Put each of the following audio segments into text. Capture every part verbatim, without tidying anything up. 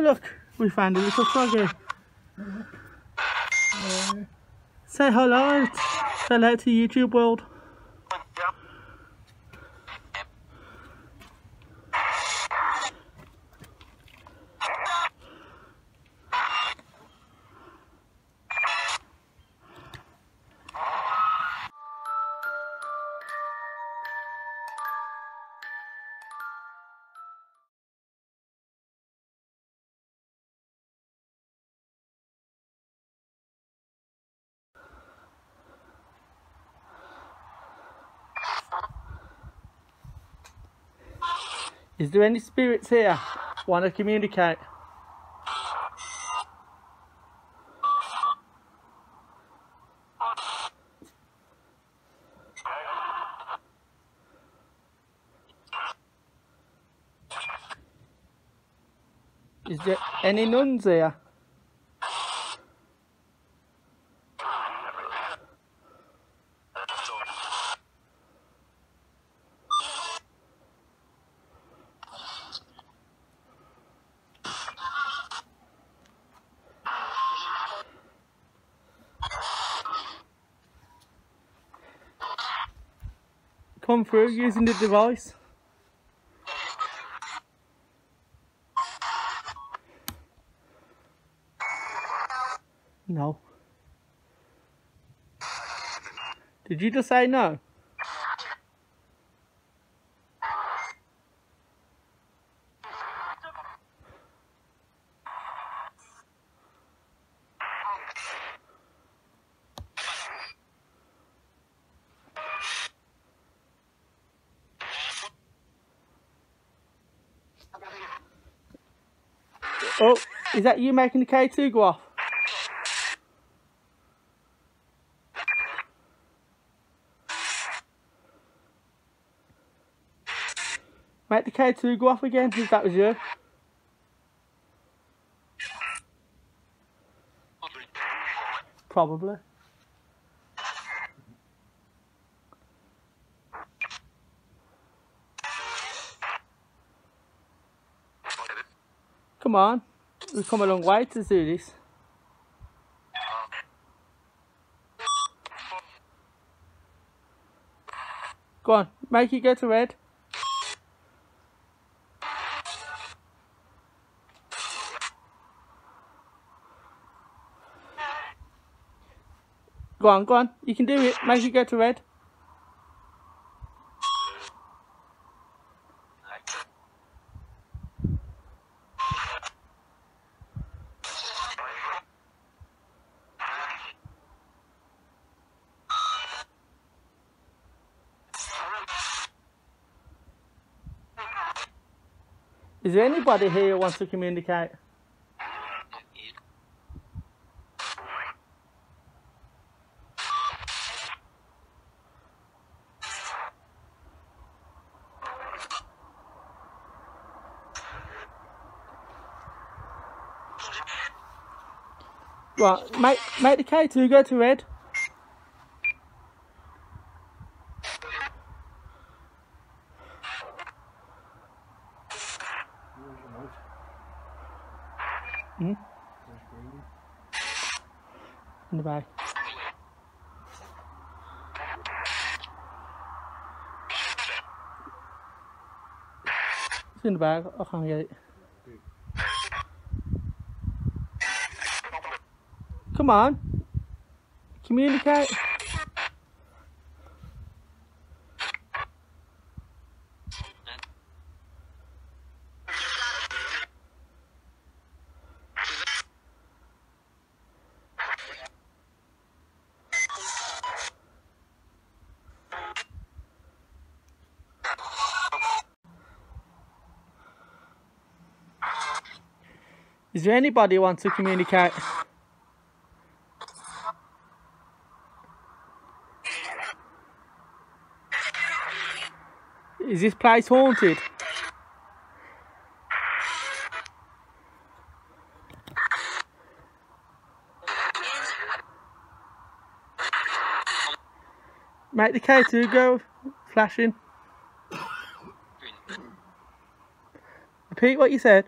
Oh look, we found a little froggy. Hello. Say hello. Say hello to YouTube world. Is there any spirits here want to communicate? Is there any nuns here? Come through using the device. No. Did you just say no? Oh, is that you making the K two go off? Make the K two go off again, if that was you. Probably. Come on. We've come a long way to do this. Go on, make it go to red. Go on, go on, you can do it, make it go to red. Is there anybody here who wants to communicate? Right, make, make the K two go to red. Hmm? In the bag. It's in the bag, I can't get it. Come on. Communicate. Is there anybody who wants to communicate? Is this place haunted? Make the K two go flashing. Repeat what you said.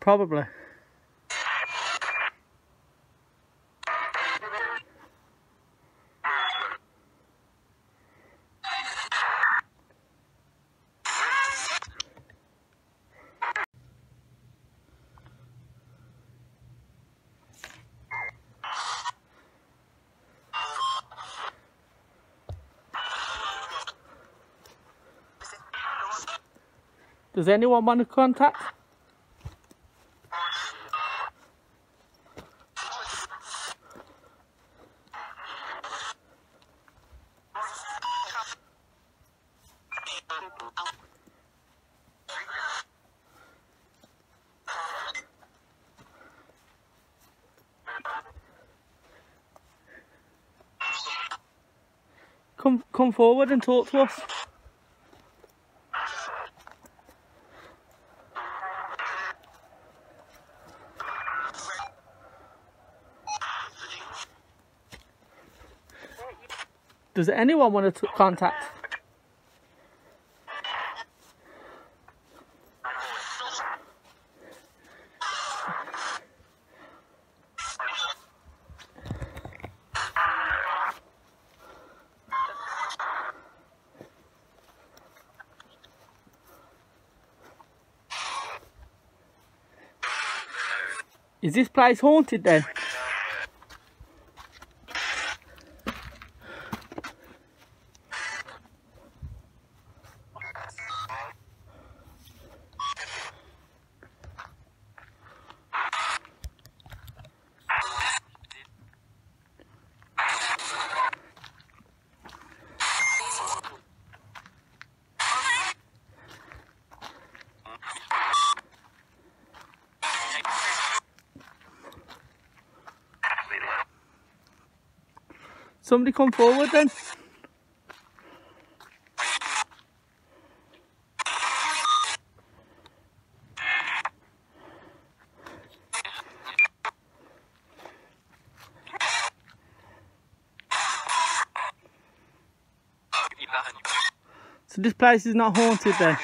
Probably. Does anyone want to contact? Come, come forward and talk to us. Does anyone want to contact? Is this place haunted then? Somebody come forward then. So this place is not haunted then.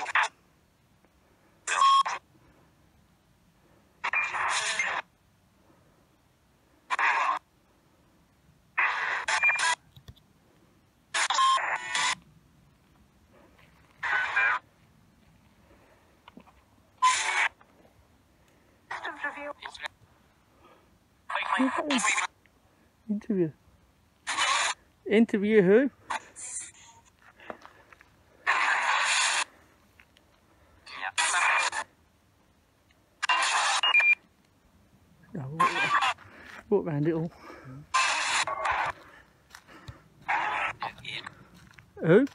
Interview. Interview who? Yeah. Walk, walk round it all. Yeah. Who?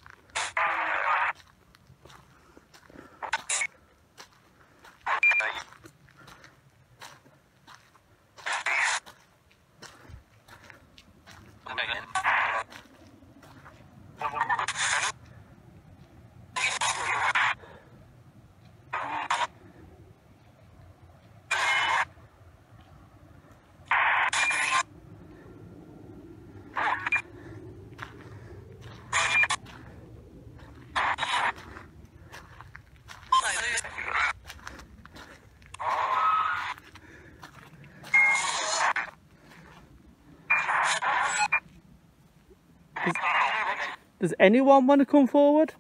Does anyone want to come forward?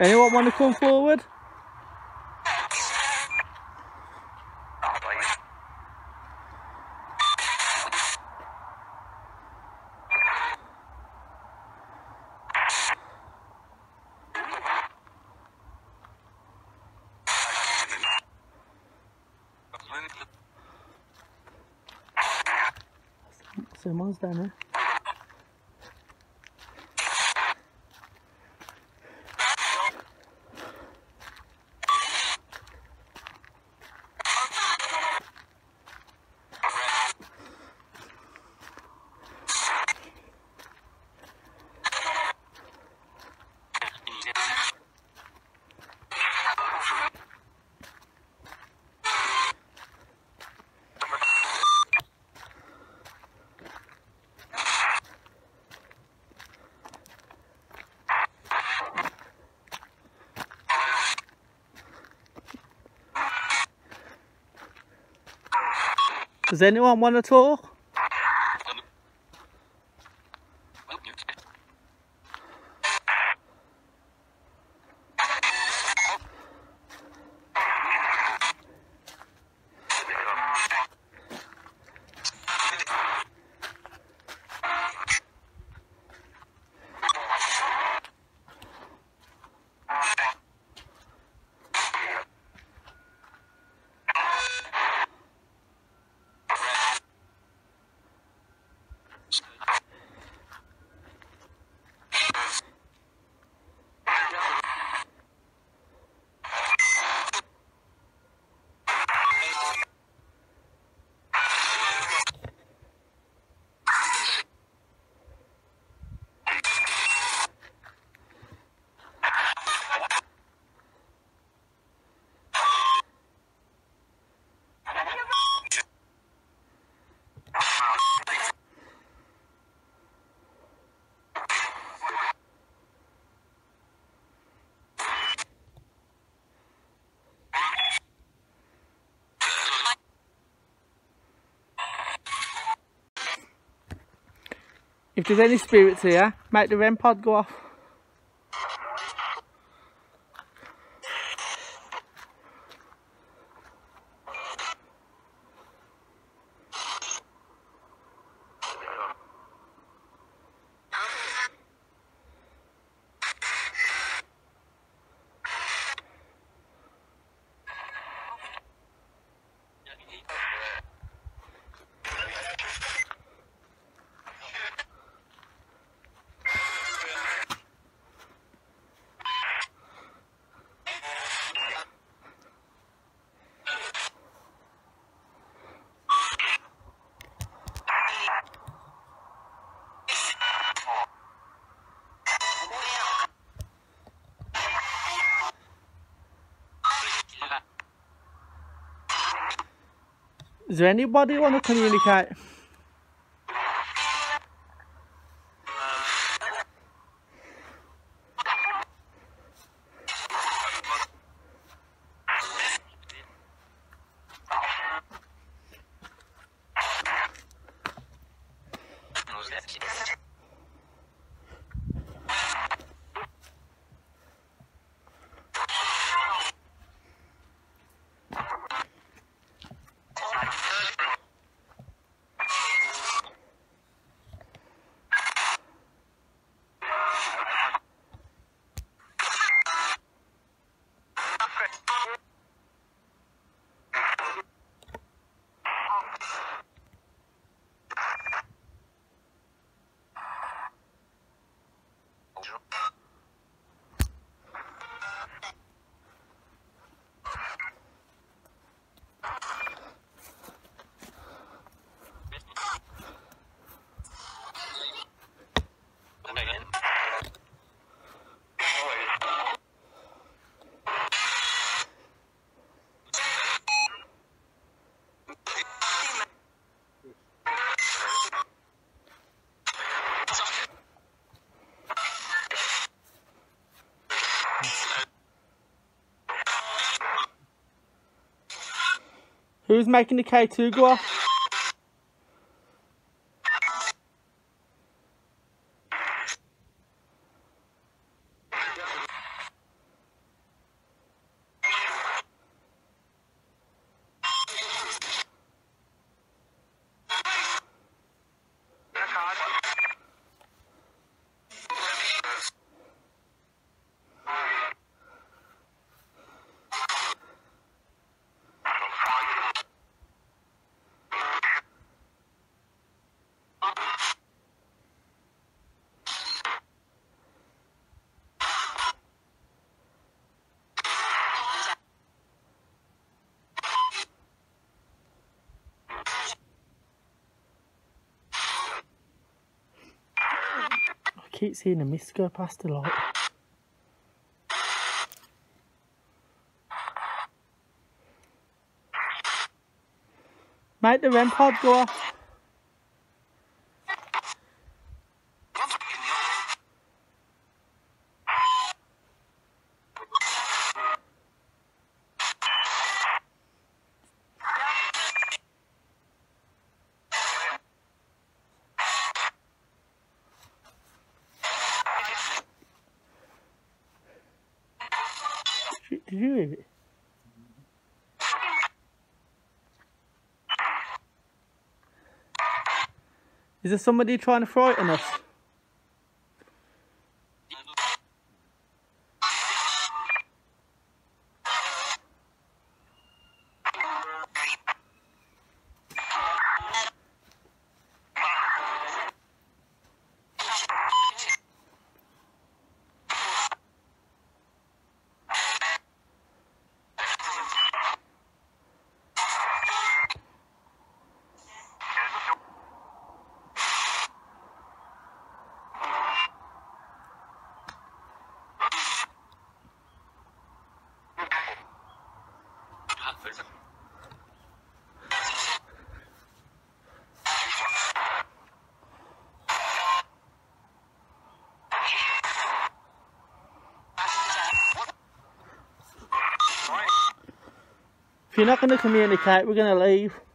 Anyone want to come forward? irmãos da, né? Does anyone want to talk? If there's any spirits here, make the REM pod go off. Is there anybody want to communicate? Who's making the K two go off? keep seeing a mist go past a lot. Might the REM pod go off? Did you hear it? Is there somebody trying to frighten us? If you're not going to communicate, we're going to leave.